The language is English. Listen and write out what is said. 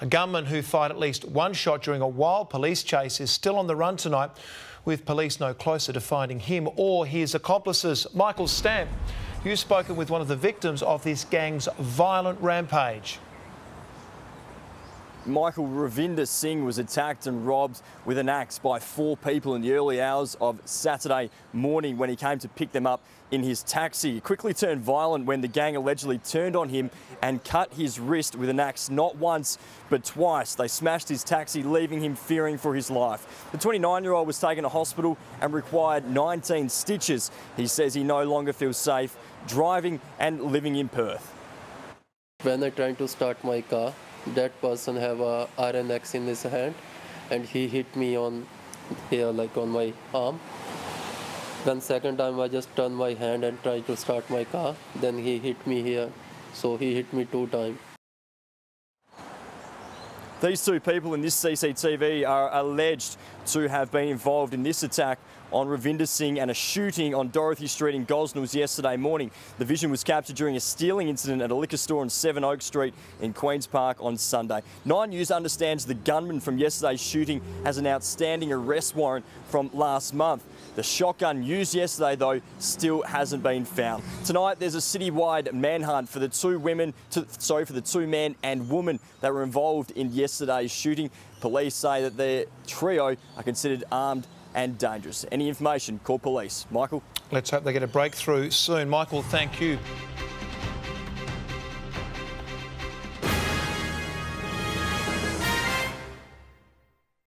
A gunman who fired at least one shot during a wild police chase is still on the run tonight, with police no closer to finding him or his accomplices. Michael Stamp, you've spoken with one of the victims of this gang's violent rampage. Michael, Ravinder Singh was attacked and robbed with an axe by four people in the early hours of Saturday morning when he came to pick them up in his taxi. He quickly turned violent when the gang allegedly turned on him and cut his wrist with an axe not once but twice. They smashed his taxi, leaving him fearing for his life. The 29-year-old was taken to hospital and required 19 stitches. He says he no longer feels safe driving and living in Perth. When I tried to start my car, that person have a iron axe in his hand, and he hit me on here, like on my arm. Then second time I just turned my hand and tried to start my car. Then he hit me here, so he hit me 2 times. These two people in this CCTV are alleged to have been involved in this attack on Ravinder Singh and a shooting on Dorothy Street in Gosnells yesterday morning. The vision was captured during a stealing incident at a liquor store on 7 Oaks Street in Queens Park on Sunday. 9 News understands the gunman from yesterday's shooting has an outstanding arrest warrant from last month. The shotgun used yesterday, though, still hasn't been found. Tonight, there's a citywide manhunt for the two men and woman that were involved in yesterday's shooting. Police say that their trio are considered armed and dangerous. Any information, call police. Michael? Let's hope they get a breakthrough soon. Michael, thank you.